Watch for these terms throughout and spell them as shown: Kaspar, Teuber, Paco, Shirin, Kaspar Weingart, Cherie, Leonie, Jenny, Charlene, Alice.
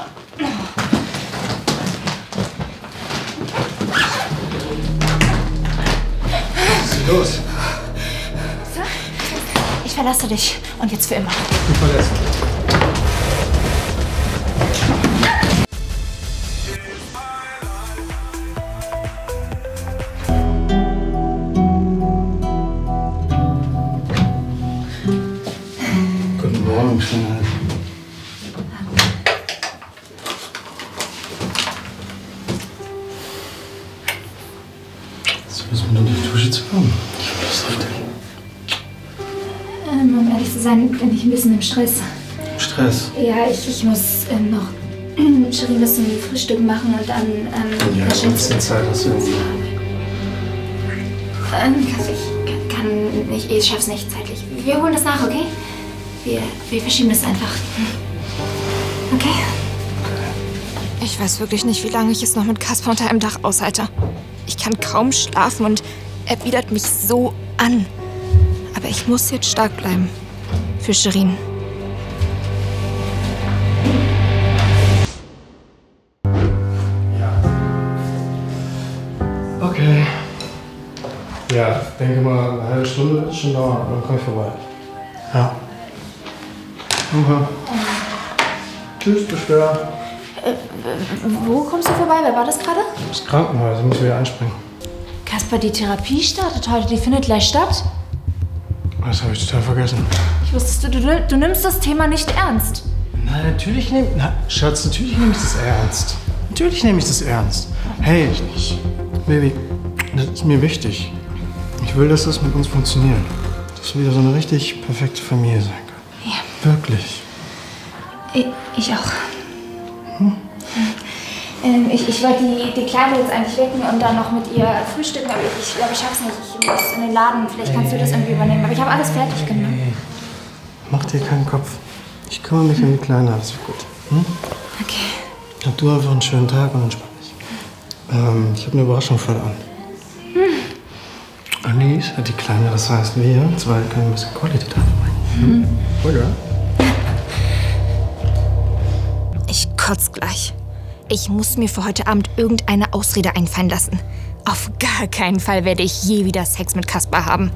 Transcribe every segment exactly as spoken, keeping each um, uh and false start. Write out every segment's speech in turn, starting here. schon. Was ist los? So, ich verlasse dich. Und jetzt für immer. Ich verlasse dich. Bin ich ein bisschen im Stress. Stress? Ja, ich, ich muss ähm, noch Cherie ein bisschen Frühstück machen und dann... Ähm, ja, ein bisschen Zeit hast du irgendwie. Ähm, ich kann nicht, ich schaff's nicht zeitlich. Wir holen das nach, okay? Wir, wir verschieben das einfach. Okay? Ich weiß wirklich nicht, wie lange ich es noch mit Kaspar unter einem Dach aushalte. Ich kann kaum schlafen und er widert mich so an. Aber ich muss jetzt stark bleiben. Für Shirin. Ja. Okay. Ja, denke mal, eine halbe Stunde ist schon dauern, dann komme ich vorbei. Ja. Okay. Tschüss, Beschwer. Äh, wo kommst du vorbei? Wer war das gerade? Das Krankenhaus, ich muss wieder einspringen. Kaspar, die Therapie startet heute, die findet gleich statt. Das habe ich total vergessen. Ich wusste, du, du, du nimmst das Thema nicht ernst. Na, natürlich nehme ich... Schatz, natürlich nehme ich das ernst. Natürlich nehme ich das ernst. Hey, ich, Baby, das ist mir wichtig. Ich will, dass das mit uns funktioniert. Dass wir wieder so eine richtig perfekte Familie sein können. Ja. Wirklich. Ich, ich auch. Hm? Ähm, ich, ich wollte die, die Kleine jetzt eigentlich wecken und dann noch mit ihr frühstücken, aber ich, ich glaube, ich schaff's nicht. Ich muss in den Laden, vielleicht kannst du das irgendwie übernehmen. Aber ich habe alles fertig genommen. Hey, mach dir keinen Kopf. Ich kümmere mich hm. um die Kleine, alles wird gut. Hm? Okay. Hab du einfach einen schönen Tag und entspann dich. Ähm, ich habe eine Überraschung für dich. Hm. Alice hat die Kleine, das heißt wir zwei können ein bisschen Qualität haben. Voll geil. Ich kotz gleich. Ich muss mir für heute Abend irgendeine Ausrede einfallen lassen. Auf gar keinen Fall werde ich je wieder Sex mit Kaspar haben.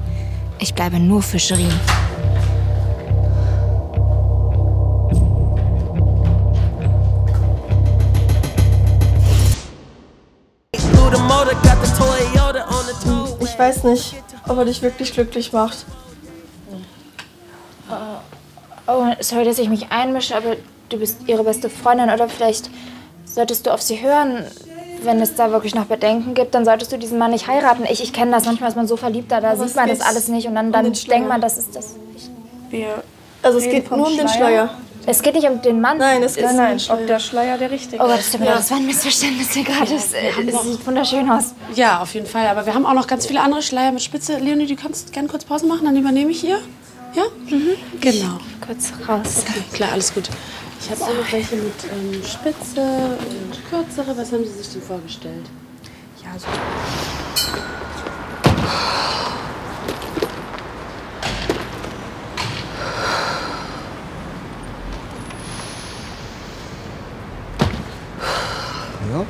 Ich bleibe nur für Cherie. Ich weiß nicht, ob er dich wirklich glücklich macht. Oh, sorry, dass ich mich einmische, aber du bist ihre beste Freundin oder vielleicht... Solltest du auf sie hören, wenn es da wirklich noch Bedenken gibt, dann solltest du diesen Mann nicht heiraten. Ich, ich kenne das, manchmal ist man so verliebt, da, da sieht man das alles nicht und dann, dann denkt man, das ist das. Wir also es geht nur um den Schleier. Es geht nicht um den Mann. Nein, es geht nicht um den Schleier, der richtige. Oh Gott, das war ein Missverständnis hier gerade. Es sieht wunderschön aus. Ja, auf jeden Fall, aber wir haben auch noch ganz viele andere Schleier mit Spitze. Leonie, du kannst gerne kurz Pause machen, dann übernehme ich ihr. Ja? Mhm. Genau. Ich kurz raus. Okay, klar, alles gut. Ich habe auch noch welche mit ähm, Spitze und kürzere. Was haben Sie sich denn vorgestellt? Ja, so. Ja,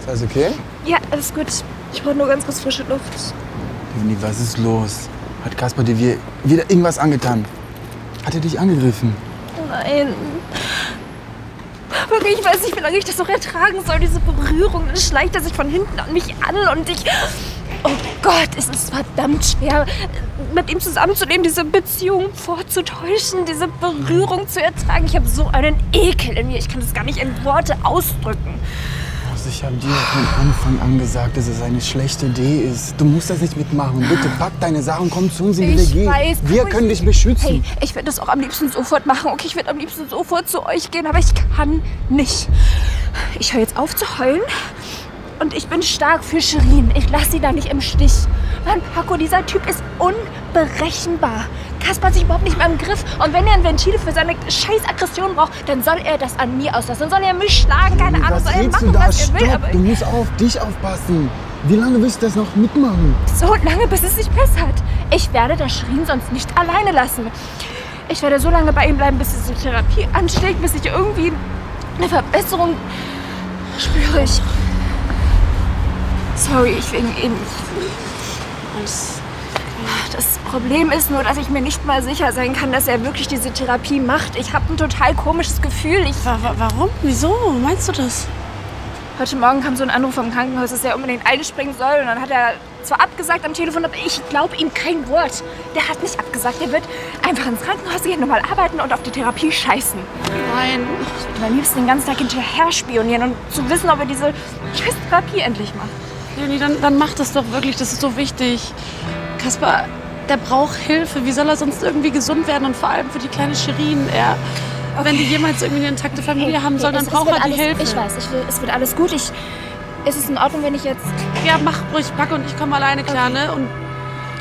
ist alles okay? Ja, alles gut. Ich brauche nur ganz kurz frische Luft. Jenny, was ist los? Hat Kaspar dir wieder irgendwas angetan? Hat er dich angegriffen? Nein. Wirklich, ich weiß nicht, wie lange ich das noch ertragen soll, diese Berührung. Dann schleicht er sich von hinten an mich an und ich... Oh Gott, es ist verdammt schwer, mit ihm zusammenzunehmen, diese Beziehung vorzutäuschen, diese Berührung zu ertragen. Ich habe so einen Ekel in mir, ich kann das gar nicht in Worte ausdrücken. Ich habe dir von Anfang an gesagt, dass es eine schlechte Idee ist. Du musst das nicht mitmachen. Bitte pack deine Sachen, komm zu uns und wieder gehen. Wir können dich beschützen. Hey, ich werde das auch am liebsten sofort machen. Okay, ich werde am liebsten sofort zu euch gehen, aber ich kann nicht. Ich höre jetzt auf zu heulen und ich bin stark für Shirin. Ich lasse sie da nicht im Stich. Mann, Paco, dieser Typ ist unberechenbar. Kaspar hat sich überhaupt nicht mehr im Griff. Und wenn er ein Ventil für seine scheiß Aggression braucht, dann soll er das an mir auslassen. Dann soll er mich schlagen, keine Ahnung, was soll er machen, was er will. Aber du musst auf dich aufpassen. Wie lange willst du das noch mitmachen? So lange, bis es sich bessert. Ich werde das Shirin sonst nicht alleine lassen. Ich werde so lange bei ihm bleiben, bis es die Therapie anschlägt, bis ich irgendwie Eine Verbesserung spüre ich. Sorry, ich wegen eben. Das Problem ist nur, dass ich mir nicht mal sicher sein kann, dass er wirklich diese Therapie macht. Ich habe ein total komisches Gefühl. Ich wa wa warum? Wieso? Meinst du das? Heute Morgen kam so ein Anruf vom Krankenhaus, dass er unbedingt einspringen soll. Und dann hat er zwar abgesagt am Telefon, aber ich glaube ihm kein Wort. Der hat nicht abgesagt. Der wird einfach ins Krankenhaus gehen, normal arbeiten und auf die Therapie scheißen. Nein. Ich würde am liebsten den ganzen Tag hinterher spionieren und zu wissen, ob er diese scheiß Therapie endlich macht. Jenny, dann, dann mach das doch wirklich. Das ist so wichtig. Kaspar, der braucht Hilfe. Wie soll er sonst irgendwie gesund werden? Und vor allem für die kleine Shirin. Er Okay. Wenn die jemals irgendwie eine intakte Familie okay. haben soll, dann braucht man die Hilfe. Ich weiß, ich will, es wird alles gut. Ich, ist es in Ordnung, wenn ich jetzt... Ja, mach ruhig, Paco und ich komme alleine klar, okay. ne? Und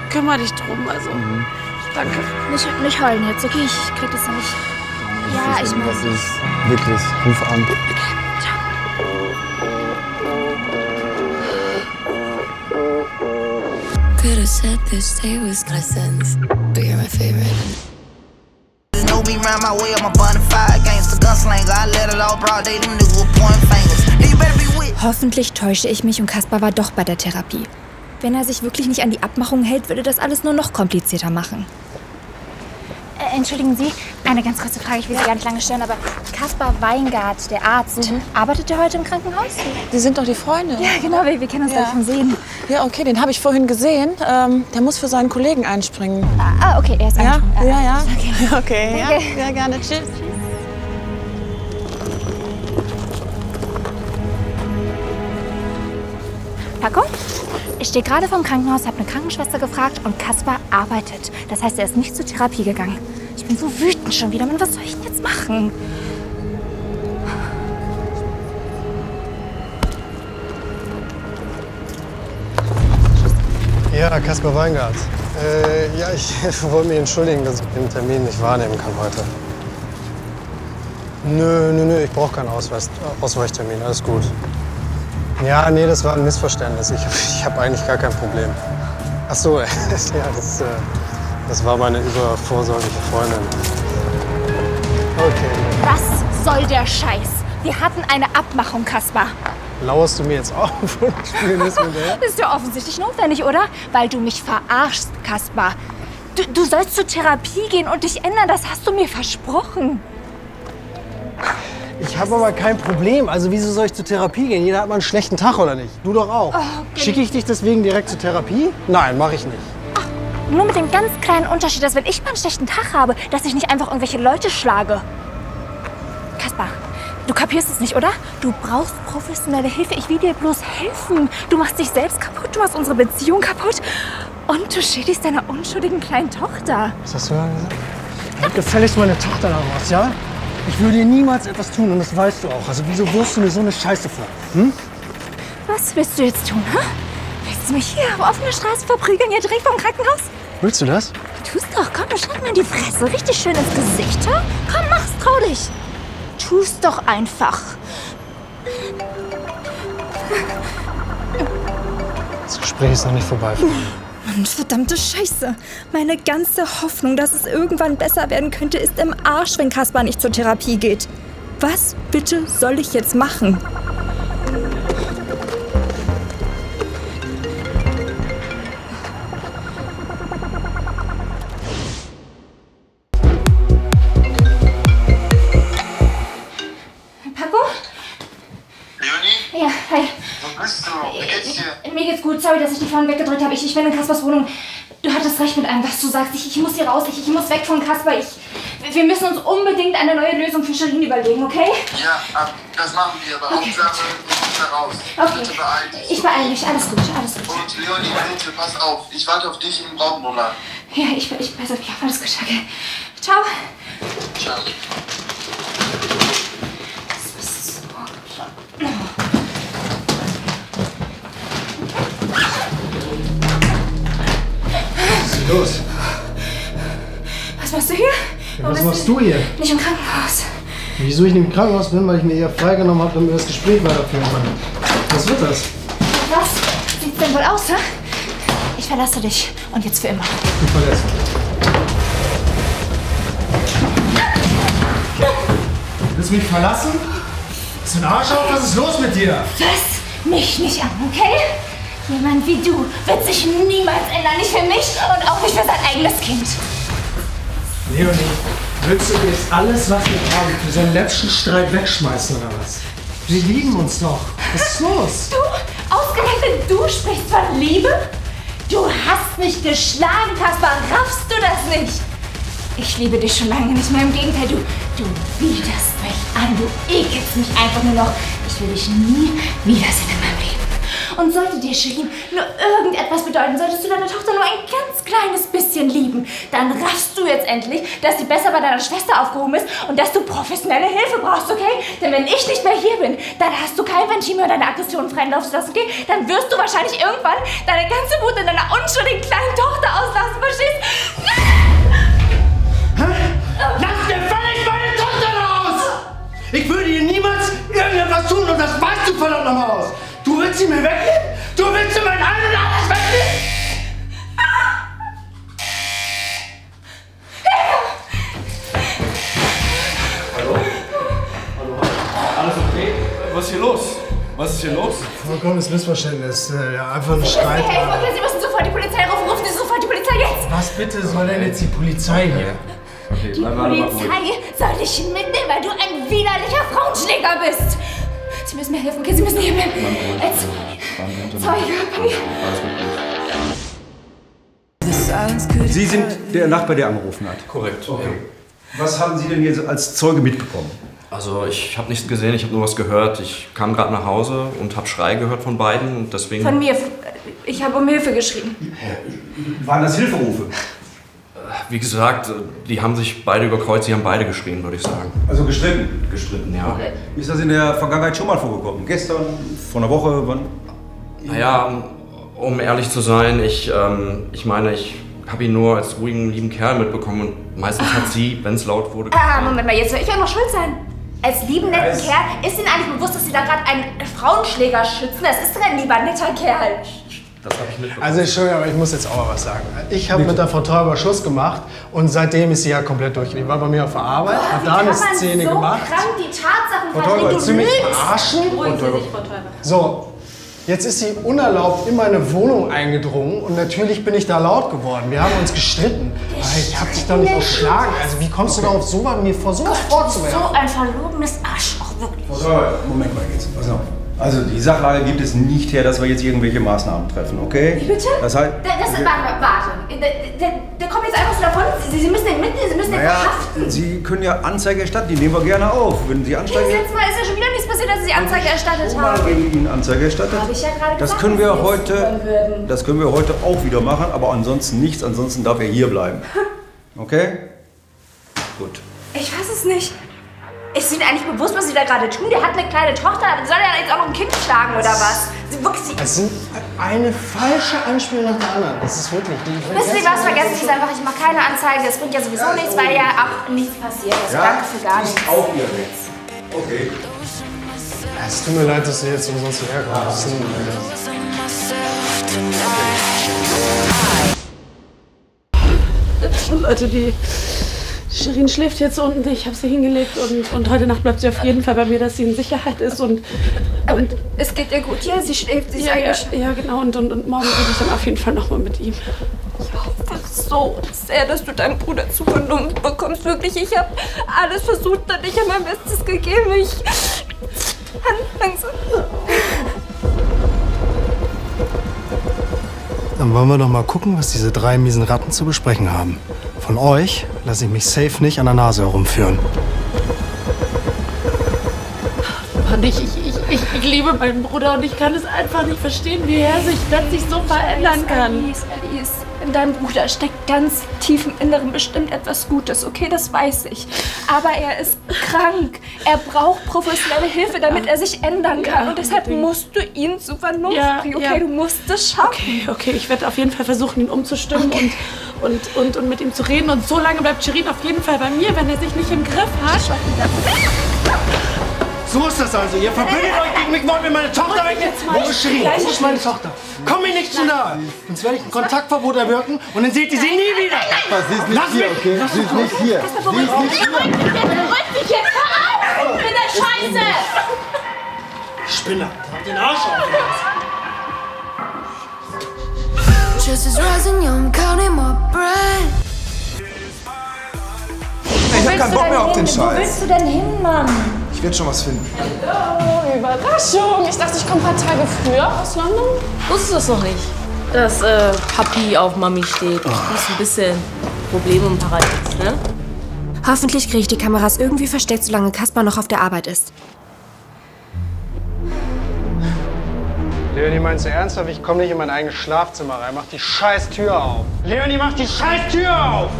kümmere dich drum, also. Mhm. Danke. Nicht, nicht heulen jetzt, okay? Ich krieg das ja nicht. Ja, ich muss... Wirklich, ruf an. Be round my way, I'm a bonafide gangster gunslinger. I let it all broad day, them niggas with point fingers. They better be with. Hoffentlich täusche ich mich und Kaspar war doch bei der Therapie. Wenn er sich wirklich nicht an die Abmachung hält, würde das alles nur noch komplizierter machen. Äh, entschuldigen Sie, eine ganz kurze Frage, ich will Sie gar nicht lange stören, aber Kaspar Weingart, der Arzt, mhm. arbeitet er heute im Krankenhaus? Sie sind doch die Freunde. Ja, genau, wir, wir kennen uns ja. doch vom Sehen. Ja, okay, den habe ich vorhin gesehen. Ähm, der muss für seinen Kollegen einspringen. Ah, okay, er ist ja? eingesprungen. Ja, ja, ja. Okay, okay, okay. Ja, sehr gerne. Tschüss. Paco? Ich stehe gerade vom Krankenhaus, habe eine Krankenschwester gefragt und Kaspar arbeitet. Das heißt, er ist nicht zur Therapie gegangen. Ich bin so wütend schon wieder. Mann, was soll ich denn jetzt machen? Ja, Kaspar Weingart. Äh, ja, ich wollte mich entschuldigen, dass ich den Termin nicht wahrnehmen kann heute. Nö, nö, nö, ich brauche keinen Ausweis, Ausweichtermin. Alles gut. Ja, nee, das war ein Missverständnis. Ich, ich habe eigentlich gar kein Problem. Ach so, ja, das, das war meine übervorsorgliche Freundin. Okay. Was soll der Scheiß? Wir hatten eine Abmachung, Kaspar. Lauerst du mir jetzt auch ein Wunschspielnis mit der? Das ist ja offensichtlich notwendig, oder? Weil du mich verarschst, Kaspar. Du, du sollst zur Therapie gehen und dich ändern, das hast du mir versprochen. Ich habe aber kein Problem. Also wieso soll ich zur Therapie gehen? Jeder hat mal einen schlechten Tag, oder nicht? Du doch auch. Okay. Schicke ich dich deswegen direkt zur Therapie? Nein, mache ich nicht. Ach, nur mit dem ganz kleinen Unterschied, dass wenn ich mal einen schlechten Tag habe, dass ich nicht einfach irgendwelche Leute schlage. Kaspar, du kapierst es nicht, oder? Du brauchst professionelle Hilfe. Ich will dir bloß helfen. Du machst dich selbst kaputt, du machst unsere Beziehung kaputt und du schädigst deiner unschuldigen kleinen Tochter. Was hast du da gesagt? Halt gefälligst meine Tochter daraus, ja? Ich würde dir niemals etwas tun und das weißt du auch. Also wieso wirfst du mir so eine Scheiße vor? Hm? Was willst du jetzt tun, hä? Willst du mich hier auf offener Straße verprügeln, hier direkt vom Krankenhaus? Willst du das? Tu's doch, komm, schlag mir in die Fresse, richtig schön ins Gesicht, hä? Komm, mach's, trau dich. Tu's doch einfach. Das Gespräch ist noch nicht vorbei. Und verdammte Scheiße. Meine ganze Hoffnung, dass es irgendwann besser werden könnte, ist im Arsch, wenn Kaspar nicht zur Therapie geht. Was bitte soll ich jetzt machen? Paco? Leonie? Ja, hi. Wo bist du? Wie geht's dir? Mir geht's gut, sorry, dass ich die Fahnen weggedrückt habe. Ich, ich bin in Kaspars Wohnung. Du hattest recht mit allem, was du sagst. Ich, ich muss hier raus, ich, ich muss weg von Kaspar. Ich, wir müssen uns unbedingt eine neue Lösung für Charlene überlegen, okay? Ja, das machen wir, aber okay. Hauptsache, wir müssen da raus. Okay. Bitte beeil dich. Ich beeile mich, alles gut, alles gut. Und Leonie, bitte, pass auf. Ich warte auf dich im Raubenmonat. Ja, ich, ich pass auf mich auf, alles gut, okay. Ciao. Ciao. Los. Was machst du hier? Ja, was machst du hier? Nicht im Krankenhaus. Wieso ich nicht im Krankenhaus bin, weil ich mir eher freigenommen habe, damit wir das Gespräch weiterführen können. Was wird das? Was? Sieht's denn wohl aus, ne? Ich verlasse dich. Und jetzt für immer. Du verlässt mich. Willst du mich verlassen? Bist du ein Arschloch? Was ist los mit dir? Fass mich nicht an, okay? Jemand wie du wird sich niemals ändern. Nicht für mich und auch nicht für sein eigenes Kind. Leonie, willst du jetzt alles, was wir haben, für seinen letzten Streit wegschmeißen oder was? Wir lieben uns doch. Was ist los? Du, ausgerechnet du sprichst von Liebe? Du hast mich geschlagen, Kaspar. Raffst du das nicht? Ich liebe dich schon lange nicht mehr. Im Gegenteil, du, du widerst mich an. Du ekelst mich einfach nur noch. Ich will dich nie wiedersehen in meinem Leben. Und sollte dir, Shirin, nur irgendetwas bedeuten, solltest du deine Tochter nur ein ganz kleines bisschen lieben, dann raffst du jetzt endlich, dass sie besser bei deiner Schwester aufgehoben ist und dass du professionelle Hilfe brauchst, okay? Denn wenn ich nicht mehr hier bin, dann hast du kein Ventil mehr, deine Aggressionen freien Lauf zu lassen, okay? Dann wirst du wahrscheinlich irgendwann deine ganze Wut in deiner unschuldigen kleinen Tochter auslassen, verstehst du? Hä? Lass mir völlig meine Tochter raus! Ich würde ihr niemals irgendetwas tun und das weißt du verdammt nochmal aus! Du willst sie mir wegnehmen? Du willst sie mein Ein und alles wegnehmen? Hallo? Hallo? Alles okay? Was ist hier los? Was ist hier los? Vollkommenes Missverständnis. Ja, einfach ein Streit. Hey, okay, Sie müssen sofort die Polizei rufen. Rufen Sie sofort die Polizei jetzt! Was bitte soll denn jetzt die Polizei hier? Okay, die Polizei soll dich mitnehmen, weil du ein widerlicher Frauenschläger bist! Sie müssen mir helfen, okay? Sie müssen hier bleiben. Als Zeuge. Sie sind der Nachbar, der angerufen hat. Korrekt. Okay. Ja. Was haben Sie denn hier als Zeuge mitbekommen? Also ich habe nichts gesehen, ich habe nur was gehört. Ich kam gerade nach Hause und habe Schrei gehört von beiden und deswegen... Von mir. Ich habe um Hilfe geschrien. Waren das Hilferufe? Wie gesagt, die haben sich beide überkreuzt, sie haben beide geschrien, würde ich sagen. Also gestritten? Gestritten, ja. Okay. Ist das in der Vergangenheit schon mal vorgekommen? Gestern? Vor einer Woche? Wann? Naja, um ehrlich zu sein, ich, ähm, ich meine, ich habe ihn nur als ruhigen, lieben Kerl mitbekommen und meistens ah. hat sie, wenn es laut wurde... Ah, Moment mal, jetzt soll ich auch noch schuld sein. Als lieben, netten Weiß. Kerl, ist Ihnen eigentlich bewusst, dass Sie da gerade einen Frauenschläger schützen? Das ist denn ein lieber, netter Kerl? Das habe ich mitbekommen. Also Entschuldigung, aber ich muss jetzt auch mal was sagen. Ich habe mit der Frau Teuber Schluss gemacht und seitdem ist sie ja komplett durch. Die war bei mir auf der Arbeit, oh, hat da eine Szene so gemacht. Krank, die Tatsachen, Frau Teuber, du ziemlich verarschen. So, jetzt ist sie unerlaubt in meine Wohnung eingedrungen und natürlich bin ich da laut geworden. Wir haben uns gestritten. Ich habe dich doch nicht geschlagen. Also wie kommst okay. du darauf, so bei mir vor sowas vorzuwerfen? So ein verlogenes Arschloch, wirklich. Frau Teuber, Moment mal geht's. Pass auf. Also die Sachlage gibt es nicht her, dass wir jetzt irgendwelche Maßnahmen treffen, okay? Wie bitte? Das heißt... Da, das, okay. Warte, warte. Der, der, der kommt jetzt einfach so davon. Sie, Sie müssen den mitnehmen, Sie müssen naja, den verhaften. Sie können ja Anzeige erstatten, die nehmen wir gerne auf. Wenn Sie Anzeige... Okay, das letzte Mal ist ja schon wieder nichts passiert, dass Sie Anzeige erstattet haben. Ich habe gegen Ihnen Anzeige erstattet. Habe ich ja gerade gesagt, das können wir heute, das können wir heute auch wieder machen, aber ansonsten nichts. Ansonsten darf er hier bleiben. Okay? Gut. Ich weiß es nicht. Ist Ihnen eigentlich bewusst, was Sie da gerade tun? Der hat eine kleine Tochter, soll er jetzt auch noch ein Kind schlagen oder was? Es sind eine falsche Anspielung nach der anderen. Das ist wirklich die. Wissen Sie was? Vergessen Sie es einfach. Ich mache keine Anzeige. Das bringt ja sowieso ja, nichts, weil ja auch nichts passiert ist. Ja, danke für gar nichts. Auch ihr nichts. Okay. Es tut mir leid, dass Sie jetzt umsonst hierher kommst. Leute, die. Shirin schläft jetzt unten, ich habe sie hingelegt und, und heute Nacht bleibt sie auf jeden Fall bei mir, dass sie in Sicherheit ist und... und es geht ihr gut, ja, sie schläft, sie ist ja, ja, ja, genau, und, und, und morgen rede ich dann auf jeden Fall nochmal mit ihm. Ich hoffe so sehr, dass du deinen Bruder zu Vernunft bekommst, wirklich, ich habe alles versucht und ich habe mein Bestes gegeben, ich... langsam. Dann wollen wir doch mal gucken, was diese drei miesen Ratten zu besprechen haben. Von euch lasse ich mich safe nicht an der Nase herumführen. Mann, ich, ich, ich, ich liebe meinen Bruder und ich kann es einfach nicht verstehen, wie er sich plötzlich so verändern kann. Alice, Alice, in deinem Bruder steckt ganz tief im Inneren bestimmt etwas Gutes, okay? Das weiß ich. Aber er ist krank. Er braucht professionelle Hilfe, damit er sich ändern kann. Ja, und deshalb unbedingt. musst du ihn zu Vernunft ja, bringen. Okay, ja. Du musst es schaffen. Okay, okay, ich werde auf jeden Fall versuchen, ihn umzustimmen okay. und, und, und, und mit ihm zu reden. Und so lange bleibt Cherie auf jeden Fall bei mir, wenn er sich nicht im Griff hat. So ist das also. Ihr verbündet euch gegen mich, wollt mir meine Tochter wegnehmen. Wo ist Cherie? Wo ist meine Tochter? Komm mir nicht zu nahe. Sonst werde ich ein Kontaktverbot erwirken und dann seht ihr sie nie wieder. Sie ist nicht hier, okay? Sie ist nicht hier. Sie ist nicht hier. Beruhigt dich jetzt. Hör auf mit der Scheiße. Kinder, habt den Arsch auf. Just is rising, I'm counting my breath. Ich hab keinen Bock mehr auf den Scheiß. Wo willst du denn hin, Mann? Ich werde schon was finden. Hallo, Überraschung. Ich dachte, ich komme ein paar Tage früher aus London. Wusstest du das noch nicht? Dass äh, Papi auf Mami steht. Oh. Das ist ein bisschen Probleme im Paradies, ne? Hoffentlich kriege ich die Kameras irgendwie versteckt, solange Kaspar noch auf der Arbeit ist. Leonie, meinst du ernsthaft? Ich komme nicht in mein eigenes Schlafzimmer rein. Mach die scheiß Tür auf. Leonie, mach die scheiß Tür auf!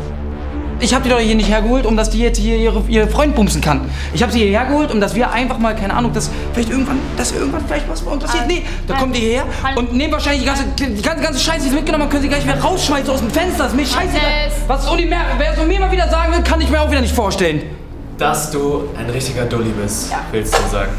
Ich habe die doch hier nicht hergeholt, um dass die jetzt hier ihre, ihren Freund bumsen kann. Ich habe sie hierher geholt, um dass wir einfach mal, keine Ahnung, dass vielleicht irgendwann, dass irgendwann vielleicht was passiert. Nee, da kommt ihr her und nehmt wahrscheinlich die ganze, die ganze, ganze Scheiße, die sie mitgenommen haben, können sie gleich wieder rausschmeißen aus dem Fenster. Das ist mir scheißegal. Was Uni mehr, wer es mir mal wieder sagen will, kann ich mir auch wieder nicht vorstellen. Dass du ein richtiger Dulli bist, ja, willst du sagen.